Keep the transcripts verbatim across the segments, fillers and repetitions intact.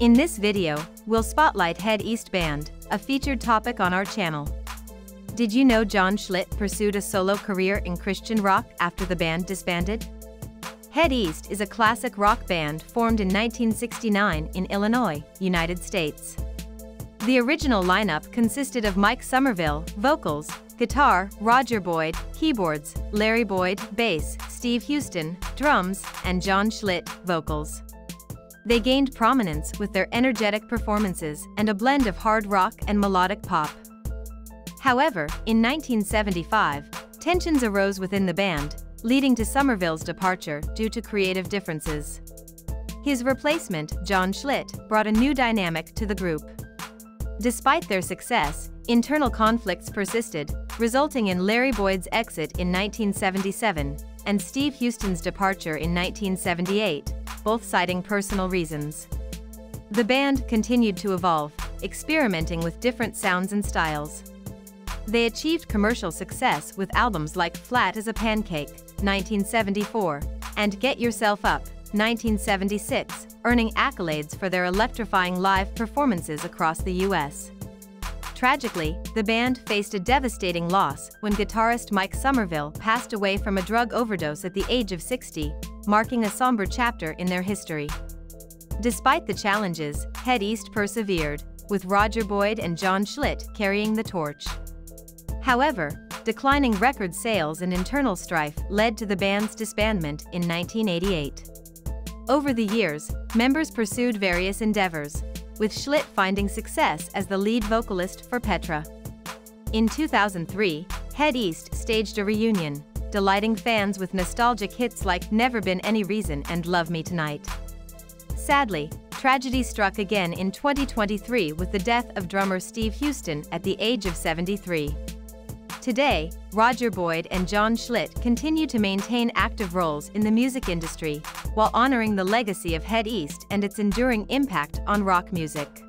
In this video, we'll spotlight Head East Band, a featured topic on our channel. Did you know John Schlitt pursued a solo career in Christian rock after the band disbanded? Head East is a classic rock band formed in nineteen sixty-nine in Illinois, United States. The original lineup consisted of Mike Somerville, vocals, guitar, Roger Boyd, keyboards, Larry Boyd, bass, Steve Huston, drums, and John Schlitt, vocals. They gained prominence with their energetic performances and a blend of hard rock and melodic pop. However, in nineteen seventy-five, tensions arose within the band, leading to Somerville's departure due to creative differences. His replacement, John Schlitt, brought a new dynamic to the group. Despite their success, internal conflicts persisted, resulting in Larry Boyd's exit in nineteen seventy-seven and Steve Huston's departure in nineteen seventy-eight, both citing personal reasons. The band continued to evolve, experimenting with different sounds and styles. They achieved commercial success with albums like Flat as a Pancake, nineteen seventy-four, and Get Yourself Up, nineteen seventy-six, earning accolades for their electrifying live performances across the U S Tragically, the band faced a devastating loss when guitarist Mike Somerville passed away from a drug overdose at the age of sixty, marking a somber chapter in their history. Despite the challenges, Head East persevered, with Roger Boyd and John Schlitt carrying the torch. However, declining record sales and internal strife led to the band's disbandment in nineteen eighty-eight. Over the years, members pursued various endeavors, with Schlitt finding success as the lead vocalist for Petra. In two thousand three, Head East staged a reunion, delighting fans with nostalgic hits like Never Been Any Reason and Love Me Tonight. Sadly, tragedy struck again in twenty twenty-three with the death of drummer Steve Huston at the age of seventy-three. Today, Roger Boyd and John Schlitt continue to maintain active roles in the music industry, while honoring the legacy of Head East and its enduring impact on rock music.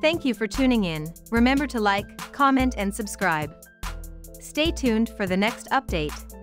Thank you for tuning in. Remember to like, comment, and subscribe. Stay tuned for the next update.